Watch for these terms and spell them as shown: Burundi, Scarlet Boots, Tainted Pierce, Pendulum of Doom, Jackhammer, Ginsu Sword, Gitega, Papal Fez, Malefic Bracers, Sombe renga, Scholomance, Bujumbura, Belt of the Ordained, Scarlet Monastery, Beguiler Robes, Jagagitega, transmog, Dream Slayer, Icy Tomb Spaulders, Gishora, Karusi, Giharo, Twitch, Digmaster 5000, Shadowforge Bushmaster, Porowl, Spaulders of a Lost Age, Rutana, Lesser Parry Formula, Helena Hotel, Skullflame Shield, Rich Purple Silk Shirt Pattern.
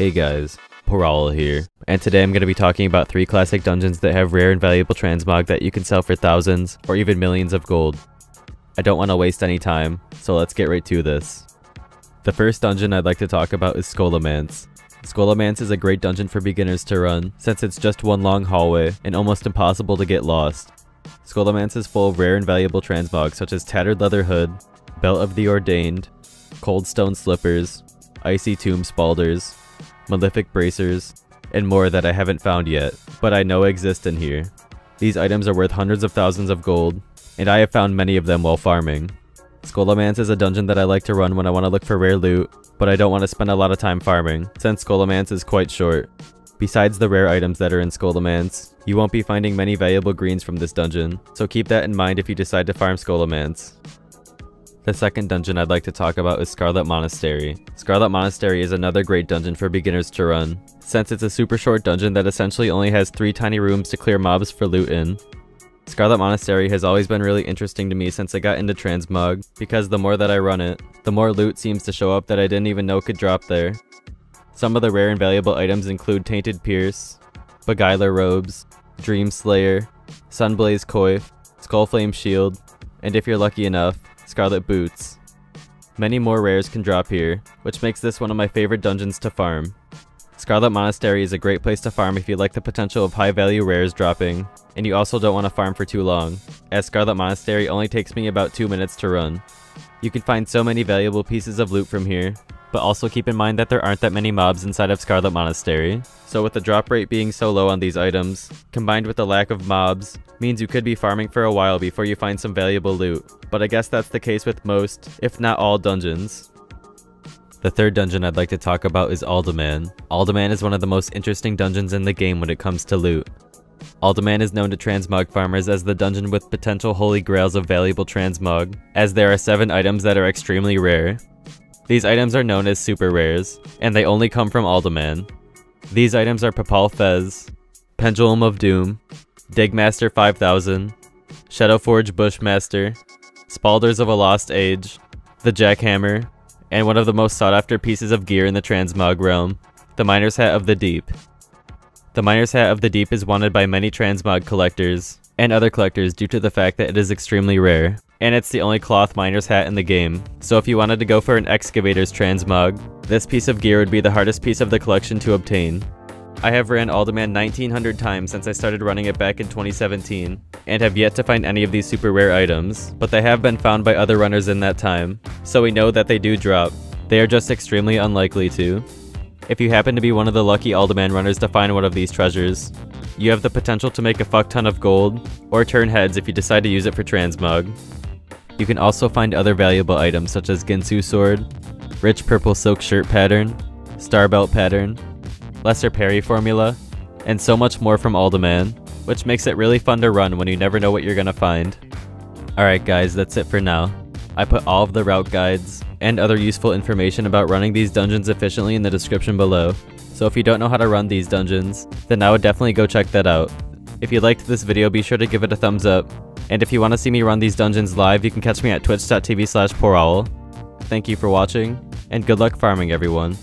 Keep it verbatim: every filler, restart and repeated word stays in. Hey guys, Porowl here, and today I'm going to be talking about three classic dungeons that have rare and valuable transmog that you can sell for thousands or even millions of gold. I don't want to waste any time, so let's get right to this. The first dungeon I'd like to talk about is Scholomance. Scholomance is a great dungeon for beginners to run, since it's just one long hallway and almost impossible to get lost. Scholomance is full of rare and valuable transmog such as Tattered Leather Hood, Belt of the Ordained, Cold Stone Slippers, Icy Tomb Spaulders, Malefic Bracers, and more that I haven't found yet, but I know exist in here. These items are worth hundreds of thousands of gold, and I have found many of them while farming. Scholomance is a dungeon that I like to run when I want to look for rare loot, but I don't want to spend a lot of time farming, since Scholomance is quite short. Besides the rare items that are in Scholomance, you won't be finding many valuable greens from this dungeon, so keep that in mind if you decide to farm Scholomance. The second dungeon I'd like to talk about is Scarlet Monastery. Scarlet Monastery is another great dungeon for beginners to run, since it's a super short dungeon that essentially only has three tiny rooms to clear mobs for loot in. Scarlet Monastery has always been really interesting to me since I got into transmog, because the more that I run it, the more loot seems to show up that I didn't even know could drop there. Some of the rare and valuable items include Tainted Pierce, Beguiler Robes, Dream Slayer, Sunblaze Coif, Skullflame Shield, and if you're lucky enough, Scarlet Boots. Many more rares can drop here, which makes this one of my favorite dungeons to farm. Scarlet Monastery is a great place to farm if you like the potential of high value rares dropping, and you also don't want to farm for too long, as Scarlet Monastery only takes me about two minutes to run. You can find so many valuable pieces of loot from here, but also keep in mind that there aren't that many mobs inside of Scarlet Monastery, so with the drop rate being so low on these items, combined with the lack of mobs, means you could be farming for a while before you find some valuable loot, but I guess that's the case with most, if not all, dungeons. The third dungeon I'd like to talk about is Uldaman. Uldaman is one of the most interesting dungeons in the game when it comes to loot. Uldaman is known to transmog farmers as the dungeon with potential holy grails of valuable transmog, as there are seven items that are extremely rare. These items are known as super rares, and they only come from Uldaman. These items are Papal Fez, Pendulum of Doom, Digmaster five thousand, Shadowforge Bushmaster, Spaulders of a Lost Age, the Jackhammer, and one of the most sought after pieces of gear in the transmog realm, the Miner's Hat of the Deep. The Miner's Hat of the Deep is wanted by many transmog collectors and other collectors due to the fact that it is extremely rare, and it's the only cloth miner's hat in the game, so if you wanted to go for an excavator's transmog, this piece of gear would be the hardest piece of the collection to obtain. I have ran Uldaman nineteen hundred times since I started running it back in twenty seventeen, and have yet to find any of these super rare items, but they have been found by other runners in that time, so we know that they do drop. They are just extremely unlikely to. If you happen to be one of the lucky Uldaman runners to find one of these treasures, you have the potential to make a fuck ton of gold, or turn heads if you decide to use it for transmog. You can also find other valuable items such as Ginsu Sword, Rich Purple Silk Shirt Pattern, Star Belt Pattern, Lesser Parry Formula, and so much more from Uldaman, which makes it really fun to run when you never know what you're gonna find. Alright guys, that's it for now. I put all of the route guides and other useful information about running these dungeons efficiently in the description below, so if you don't know how to run these dungeons, then I would definitely go check that out. If you liked this video, be sure to give it a thumbs up. And if you want to see me run these dungeons live, you can catch me at twitch dot t v slash Porowl. Thank you for watching, and good luck farming everyone.